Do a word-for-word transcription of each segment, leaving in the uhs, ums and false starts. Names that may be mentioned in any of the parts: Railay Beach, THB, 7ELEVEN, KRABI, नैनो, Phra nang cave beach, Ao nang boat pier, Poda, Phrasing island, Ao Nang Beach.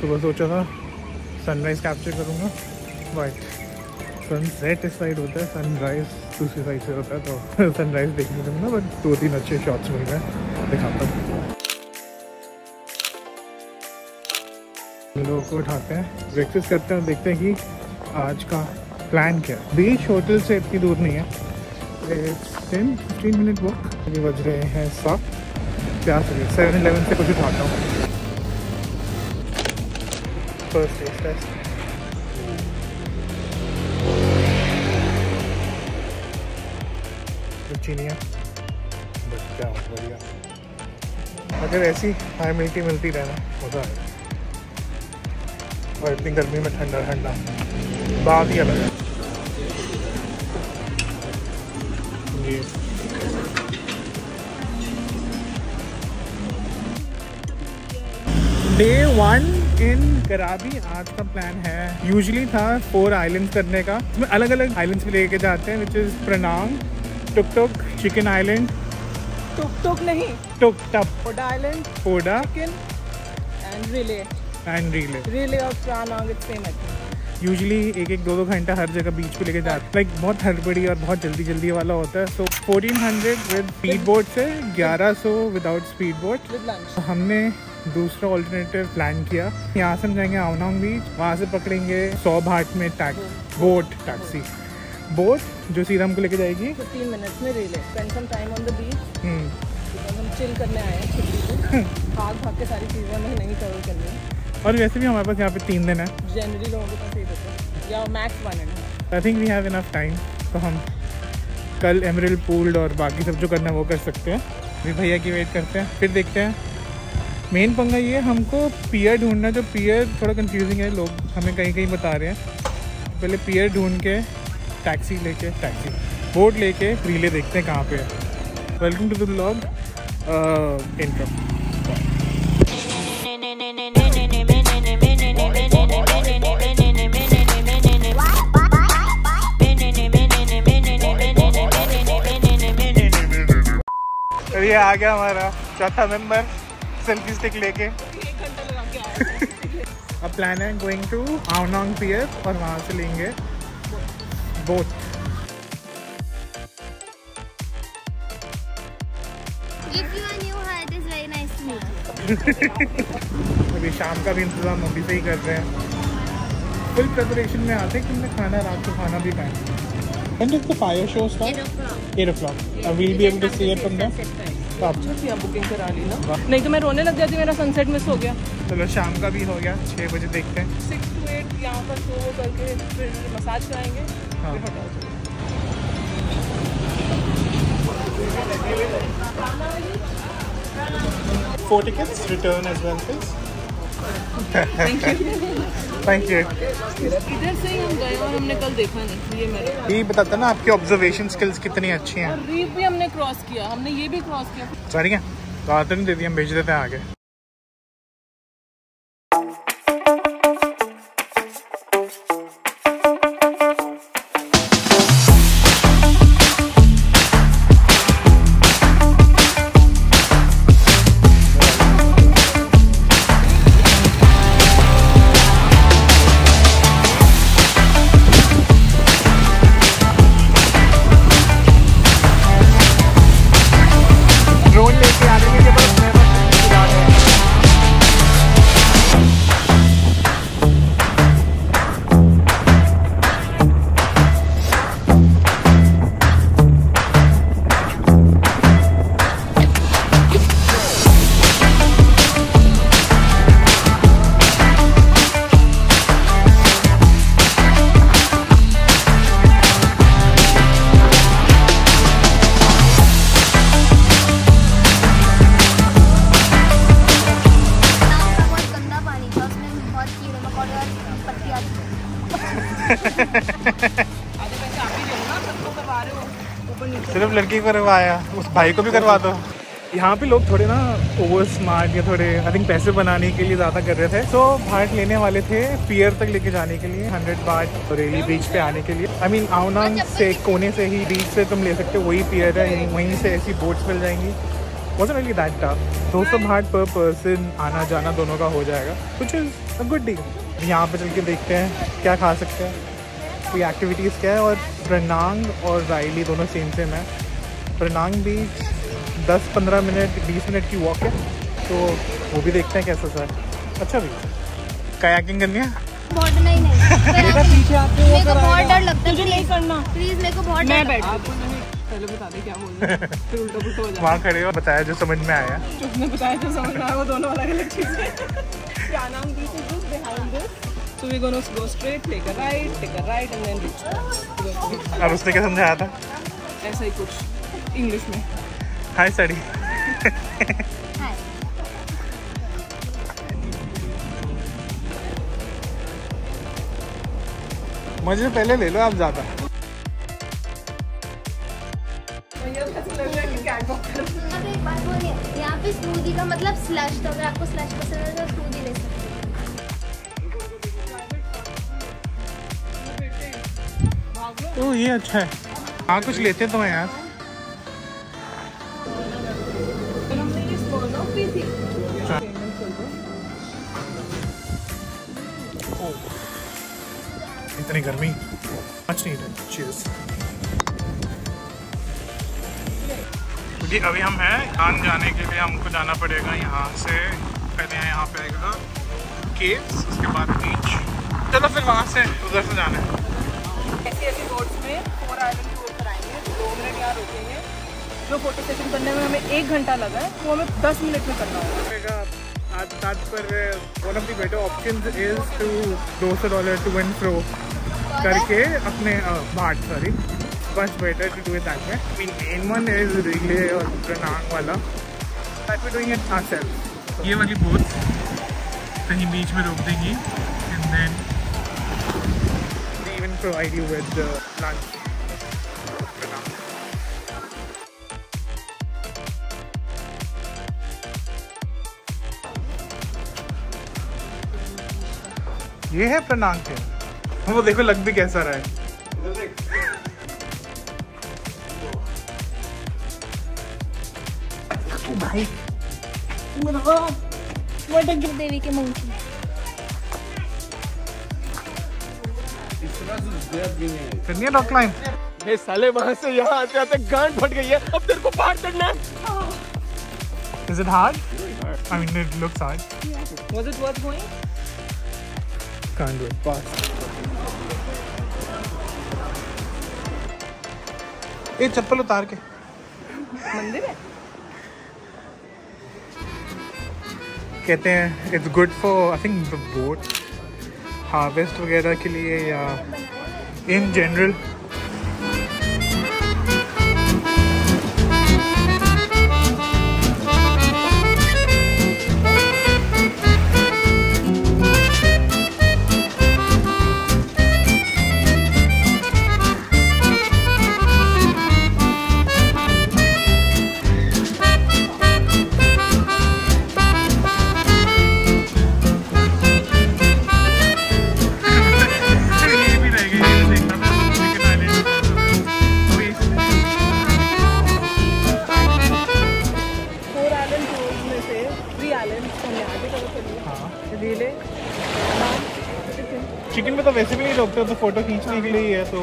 सुबह सोचा था सनराइज़ कैप्चर करूँगा बट सनसेट इस साइड होता है, सनराइज़ दूसरी साइड से होता है, तो सनराइज़ देखने को मिला बट दो तीन अच्छे शॉट्स मिल गए, दिखाता हूँ। लोगों को उठाते हैं, ब्रेकफास्ट करते हैं और देखते हैं कि आज का प्लान क्या है। बीच होटल से इतनी दूर नहीं है, टेन फिफ्टीन मिनट वॉक। अभी बज रहे हैं सात, प्यास हो गई। सेवन इलेवन से कुछ उठाता हूँ। फर्स्ट टेस्ट टेस्ट चीनिया बच्चा बढ़िया। अगर ऐसी हाई मिल्टी मिलती रहना मज़ा है, और इतनी गर्मी में ठंडा ठंडा बात ही अलग है। ये डे वन इन कराबी। आज का प्लान है, यूजली था फोर आइलैंड्स करने का, उसमें अलग अलग आइलैंड्स भी लेके जाते हैं, which is Pranang, tuk tuk, chicken island, tuk tuk नहीं tuk Tup, Poda island, Poda, chicken and Railay and Railay Railay of Phra Nang. It's famous. Usually एक एक दो दो घंटा हर जगह बीच पे लेके जाते, लाइक बहुत हड़बड़ी और बहुत जल्दी जल्दी वाला होता है। So fourteen hundred with speed boat से, ग्यारह सौ without speed boat with lunch. हमने दूसरा ऑल्टरनेटिव प्लान किया, यहाँ से हम जाएंगे आओ नांग बीच, वहाँ से पकड़ेंगे सौ भाट में टैक्सी बोट, टैक्सी बोट जो सीधा हमको लेके जाएगी फिफ्टीन मिनट्स में Railay. Spend some time on the beach, हम चिल करने आए हैं छुट्टी को, भाग भाग के सारी चीज़ें हमें नहीं कवर करनी है। और वैसे भी हमारे पास यहाँ पे तीन दिन है, जनरली लोगों के पास एक होता है या max one end. I think we have enough time, तो हम कल एमरल्ड पूल और बाकी सब जो करना है वो कर सकते हैं। अभी भैया की वेट करते हैं, फिर देखते हैं। मेन पंगा ये, हमको पियर ढूंढना, जो पियर थोड़ा कंफ्यूजिंग है, लोग हमें कहीं कहीं बता रहे हैं। पहले पियर ढूंढ के टैक्सी लेके टैक्सी बोट लेके रिले देखते हैं कहाँ पे है। Welcome to the vlog intro. ये आ गया हमारा चौथा मेंबर सेल्फी स्टिक लेके। एक घंटा लगा के आया। अब प्लान है गोइंग टू आओ नांग पियर और वहाँ से लेंगे बोट। अभी शाम का भी इंतजाम अभी से ही कर रहे हैं, फुल प्रिपरेशन में आते हैं कि हमने खाना रात को खाना भी खाएंगे। When does the fire show start? eight o'clock. Uh, we'll be able to see it from there. आप बुकिंग करा ली ना, नहीं तो मैं रोने लग जाती, मेरा सनसेट मिस हो गया। चलो शाम का भी हो गया, छः बजे देखते हैं। सिक्स टू एट यहाँ पर शो करके फिर मसाज कराएंगे। हाँ। Four tickets return as well, please. Thank you. Thank you. इधर से ही हम गए और हमने कल देखा नहीं। ये मेरे ये बताता ना आपकी ऑब्जर्वेशन स्किल्स कितनी अच्छी हैं। रीफ भी हमने क्रॉस किया, हमने ये भी क्रॉस किया। सारी क्या रात में दे दी, हम भेज देते हैं आगे। सिर्फ लड़की को करवाया, उस भाई को भी करवा दो। यहाँ पे लोग थोड़े ना ओवर स्मार्ट या थोड़े आई थिंक पैसे बनाने के लिए ज़्यादा कर रहे थे। सो so, भाट लेने वाले थे पियर तक लेके जाने के लिए हंड्रेड बाट रेली बीच पे आने के लिए। आई मीन आओ नांग से कोने से ही बीच से तुम ले सकते हो, वही पियर है, वहीं से ऐसी बोट्स मिल जाएंगी। wasn't really that tough. दो सौ बाहठ per person आना जाना दोनों का हो जाएगा, which is a good deal. यहाँ पर चल के देखते हैं क्या खा सकते हैं, कोई एक्टिविटीज़ क्या है। और फ्रा नंग और रायली दोनों सेम सेम है। फ्रा नंग बीच दस पंद्रह मिनट बीस मिनट की वॉक है, तो वो भी देखते हैं कैसा सा है। अच्छा भी कायाकिंग करनी है? बॉर्डर नहीं नहीं बहुत डर लगता है, मुझे नहीं करना प्लीज़, मेरे को बहुत डर लगता। पहले बता दे क्या बोल रहे हैं, फिर उल्टा पुल्टा हो जाए। वहाँ खड़े हो, बताया जो समझ में आया, जो उसने बताया जो समझ में आया, वो दोनों अलग अलग चीज़ें हैं। Phra Nang beach is just behind this, so we gonna go straight, take a right, take a right and then reach. अब उसने क्या समझाया था? ऐसा ही कुछ इंग्लिश में, हाय साड़ी हाय। मुझे पहले ले लो आप ज़्यादा। स्मूदी का मतलब स्लश, तो अगर आपको स्लश पसंद है तो स्मूदी ले सकते हैं। तो ये अच्छा है। हाँ कुछ लेते तो हैं यार। इतनी गर्मी मच नहीं रही। चीज़ जी अभी हम हैं आन जाने के लिए, हमको जाना पड़ेगा यहाँ से, पहले यहाँ पे आएगा केव्स, उसके बाद बीच, चलो फिर वहाँ से उधर से जाना है। ऐसी ऐसी रोड्स में फोर आवर्स की रोड पर आएंगे, दो मिनट यहाँ रुकेंगे। जो फोटो सेशन करने में हमें एक घंटा लगा है, वो हमें दस मिनट में करना होगा। आज आज पर one of the better option is to दो सौ डॉलर टू एंड फ्रो करके अपने भाट sorry much better to do it that way. I mean, main one is Railay or Phra Nang वाला, that we're doing it ourselves. So, ये वाली boat कहीं बीच में रोक देगी, and then they even provide you with the lunch. ये है Phra Nang के, वो देखो लग भी कैसा रहा है। भाई देवी के है रॉक क्लाइंब। साले वहां से यहाँ आते आते गांड फट गई है, अब तेरे को पार चढ़ना है। Is it hard? I mean, it looks hard. Was it worth going? Can't do it. Pass. ये चप्पल उतार के मंदिर है। कहते हैं it's good for I think boat harvest वगैरह के लिए या इन जनरल। चिकन में तो वैसे भी नहीं रोकते, तो फोटो खींचने के लिए ही है, तो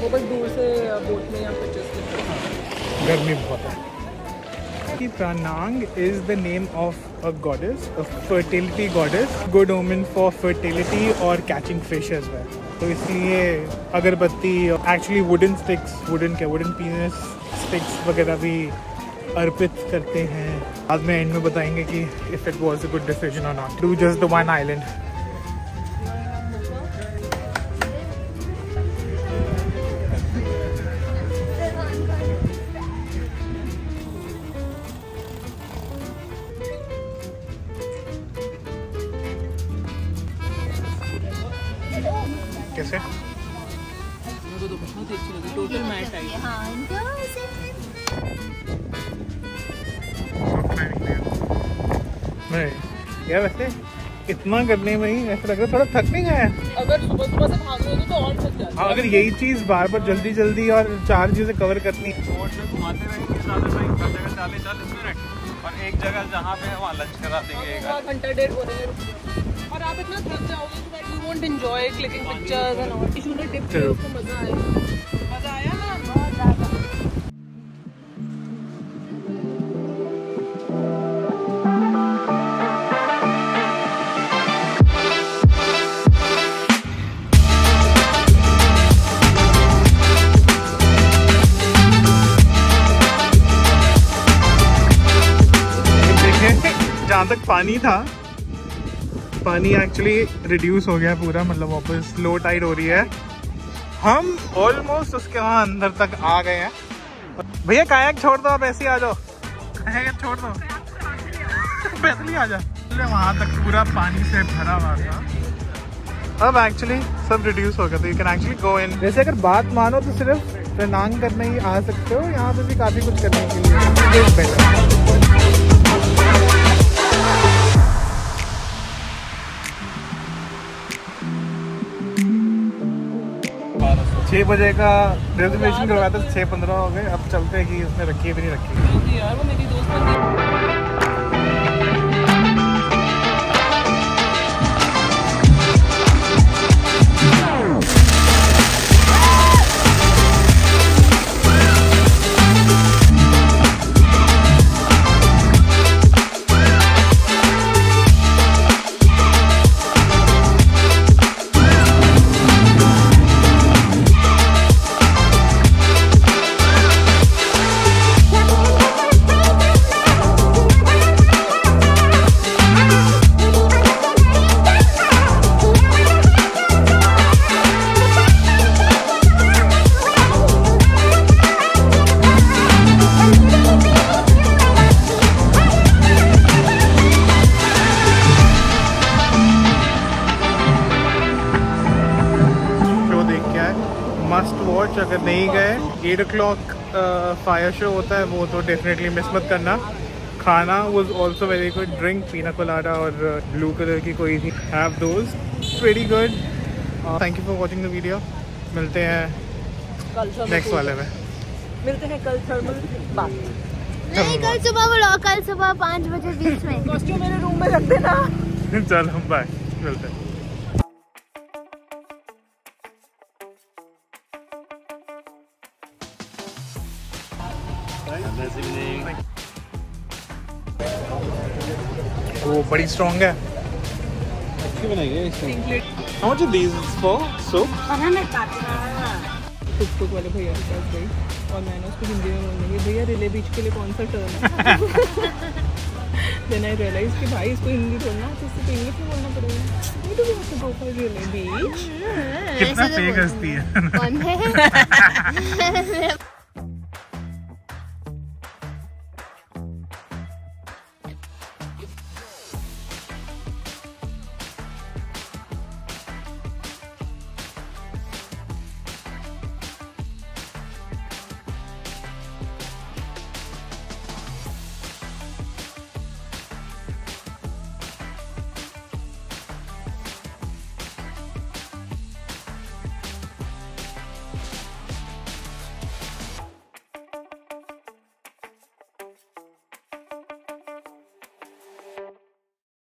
वो बस दूर से बोट में या पिक्चर्स। गर्मी बहुत है कि Phra Nang is the name of a goddess, a fertility goddess, good omen for fertility और कैचिंग फिशेस है। तो इसलिए अगरबत्ती एक्चुअली वुडन स्टिक्स वुडन क्या वुडन पीनस स्टिक्स वगैरह भी अर्पित करते हैं। आज मैं एंड में बताएंगे कि if it was a good decision और not. Do just the one island. कैसे? मुझे तो बहुत ही अच्छी लगी, टोटल मैच आई। हां इनका नहीं यार, वैसे इतना करने में ही ऐसा लग रहा है थोड़ा थक नहीं गया है। अगर सुबह सुबह से भागने तो और थक जाता है। हाँ, अगर यही चीज़ बार बार जल्दी जल्दी और चार चीजें कवर करनी है। रोड में घुमाते रहेंगे जगह चालीस चालीस मिनट और एक जगह जहाँ पे वहाँ लंच करा देंगे घंटा डेढ़ बोलेंगे और आप इतना थक जाओगे। मज़ा आया ना? जहाँ तक पानी था, पानी एक्चुअली रिड्यूस हो गया पूरा, मतलब वापस लो टाइड हो रही है। हम ऑलमोस्ट उसके वहाँ अंदर तक आ गए हैं। भैया कायाक छोड़ दो, आप ऐसे ही आ जाओ, कायाक छोड़ दो, पैदल ही आ जाओ। वहाँ तक पूरा पानी से भरा हुआ था, अब एक्चुअली सब रिड्यूस हो गया तो you can actually go in. वैसे अगर बात मानो तो सिर्फ फ्रा नंग करने ही आ सकते हो, यहाँ पे भी काफ़ी कुछ करने के लिए। छह बजे का रिजर्वेशन करवाया था, छः पंद्रह हो गए। अब चलते हैं कि उसने रखी है भी नहीं रखी यार, वो मेरी दोस्त है। अगर नहीं गए, eight o'clock fire show होता है, वो तो डेफिनेटली मिस मत करना। खाना was also very good, drink pina colada और ब्लू कलर की कोई थी, have those, very good. Thank you for watching the video, मिलते हैं नेक्स्ट वाले में। मिलते हैं कल थर्मल बात नहीं, कल सुबह बोलो, कल सुबह पाँच बजे बीच में कॉस्ट्यूम मेरे रूम में रख देना। चलो बाय, मिलते हैं। वो बड़ी स्ट्रॉन्ग है, अच्छी बनाई है। How much are these for? Soup? Tuk tuk वाले भैया के पास गई और मैंने उसको हिंदी में बोला कि भैया रिले बीच के लिए कौन सा टर्न है। Then I realized कि भाई इसको हिंदी बोलना, तो इसको इंग्लिश में बोलना पड़ेगा। कितना फेक हंसती है।